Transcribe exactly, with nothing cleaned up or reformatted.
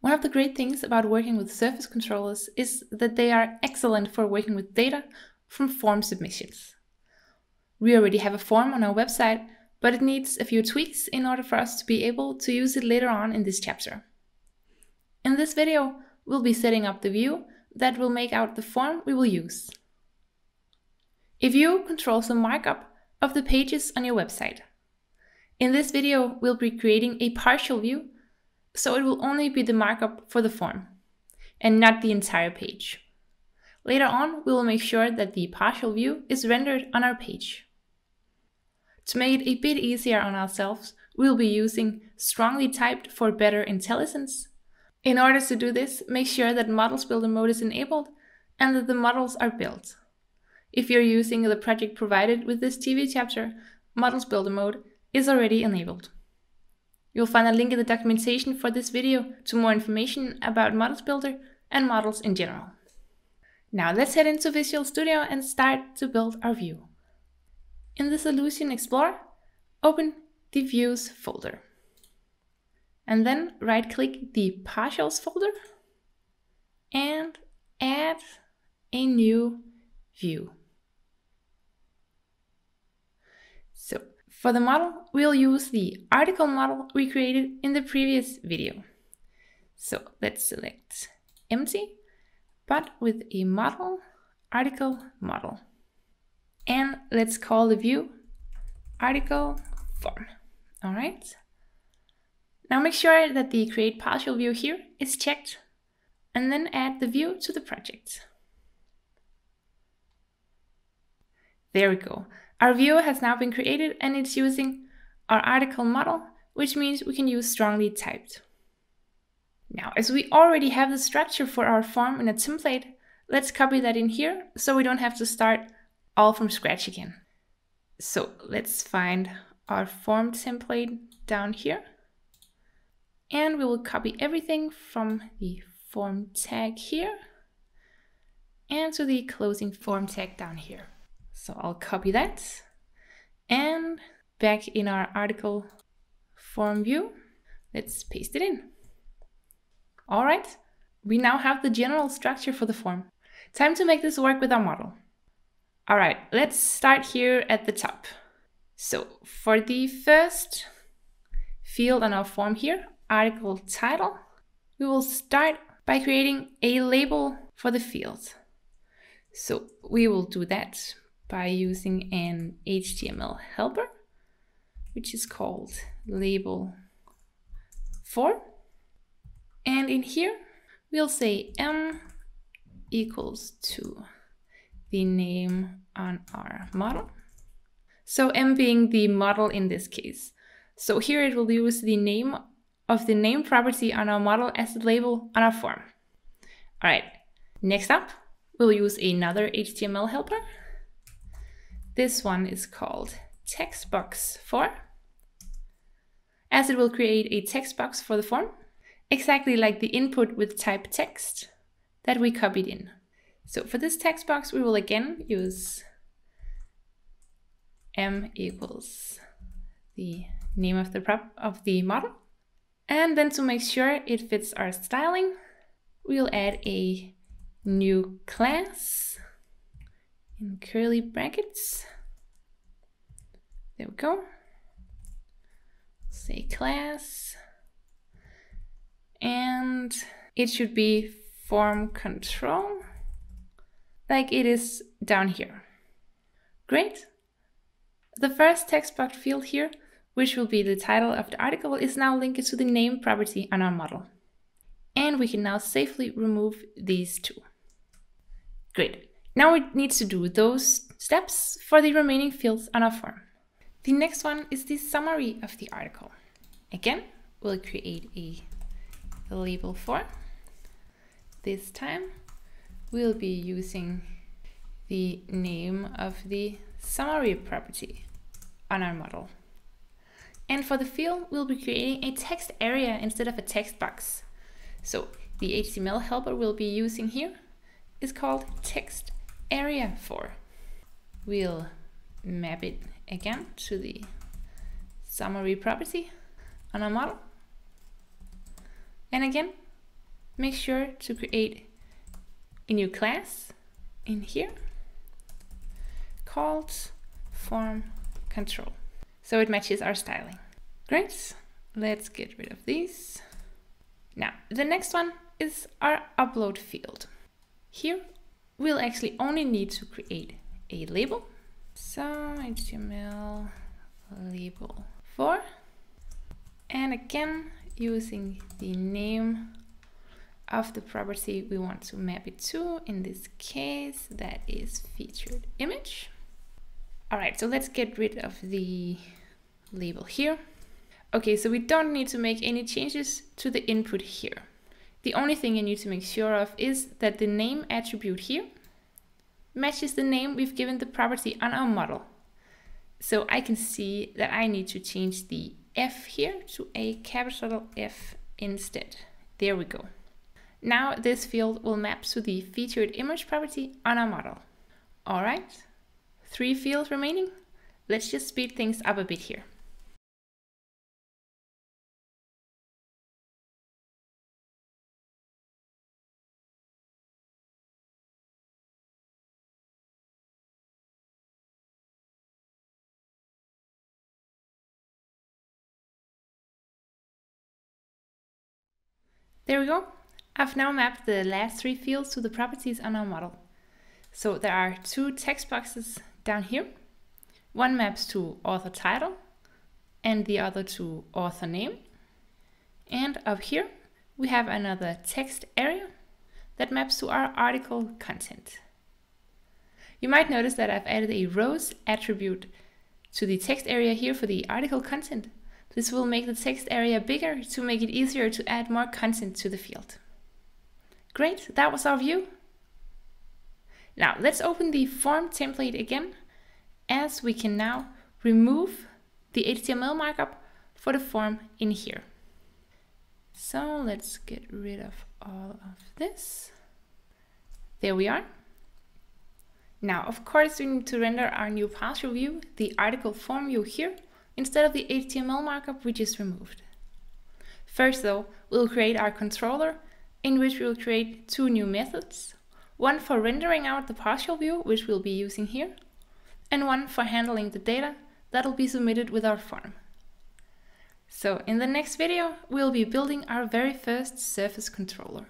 One of the great things about working with surface controllers is that they are excellent for working with data from form submissions. We already have a form on our website, but it needs a few tweaks in order for us to be able to use it later on in this chapter. In this video, we'll be setting up the view that will make out the form we will use. A view controls the markup of the pages on your website. In this video, we'll be creating a partial view, so it will only be the markup for the form and not the entire page. Later on, we will make sure that the partial view is rendered on our page. To make it a bit easier on ourselves, we'll be using strongly typed for better intelligence. In order to do this, make sure that Models Builder mode is enabled and that the models are built. If you're using the project provided with this T V chapter, Models Builder mode is already enabled. You'll find a link in the documentation for this video to more information about Models Builder and models in general. Now let's head into Visual Studio and start to build our view. In the Solution Explorer, open the Views folder. And then right-click the Partials folder and add a new view. So, for the model, we'll use the article model we created in the previous video. So let's select empty, but with a model, article model. And let's call the view article form. All right. Now make sure that the create partial view here is checked, and then add the view to the project. There we go. Our view has now been created and it's using our article model, which means we can use strongly typed. Now, as we already have the structure for our form in a template, let's copy that in here so we don't have to start all from scratch again. So let's find our form template down here. And we will copy everything from the form tag here and to the closing form tag down here. So I'll copy that, and back in our article form view, let's paste it in. All right, we now have the general structure for the form. Time to make this work with our model. All right, let's start here at the top. So for the first field on our form here, article title, we will start by creating a label for the field. So we will do that by using an H T M L helper, which is called label four. And in here, we'll say m equals to the name on our model. So m being the model in this case. So here it will use the name of the name property on our model as the label on our form. All right, next up, we'll use another H T M L helper. This one is called TextBox four, as it will create a text box for the form, exactly like the input with type text that we copied in. So for this text box, we will again use m equals the name of the prop of the model. And then to make sure it fits our styling, we'll add a new class in curly brackets. There we go. Say class, and it should be form control like it is down here. Great. The first text box field here, which will be the title of the article, is now linked to the name property on our model. And we can now safely remove these two. Great. Now we need to do those steps for the remaining fields on our form. The next one is the summary of the article. Again, we'll create a label for. This time, we'll be using the name of the summary property on our model. And for the field, we'll be creating a text area instead of a text box. So the H T M L helper we'll be using here is called text area four. We'll map it again to the summary property on our model. And again, make sure to create a new class in here called form control, so it matches our styling. Great, let's get rid of these. Now, the next one is our upload field. Here, we'll actually only need to create a label. So H T M L label for, and again, using the name of the property we want to map it to. In this case, that is featured image. All right, so let's get rid of the label here. Okay, so we don't need to make any changes to the input here. The only thing you need to make sure of is that the name attribute here matches the name we've given the property on our model. So I can see that I need to change the F here to a capital F instead. There we go. Now this field will map to the featured image property on our model. All right, three fields remaining. Let's just speed things up a bit here. There we go. I've now mapped the last three fields to the properties on our model. So there are two text boxes down here. One maps to author title and the other to author name. And up here, we have another text area that maps to our article content. You might notice that I've added a rows attribute to the text area here for the article content. This will make the text area bigger to make it easier to add more content to the field. Great, that was our view. Now let's open the form template again, as we can now remove the H T M L markup for the form in here. So let's get rid of all of this. There we are. Now, of course, we need to render our new partial view, the article form view here, instead of the H T M L markup we just removed. First though, we'll create our controller, in which we'll create two new methods. One for rendering out the partial view, which we'll be using here, and one for handling the data that'll be submitted with our form. So in the next video, we'll be building our very first surface controller.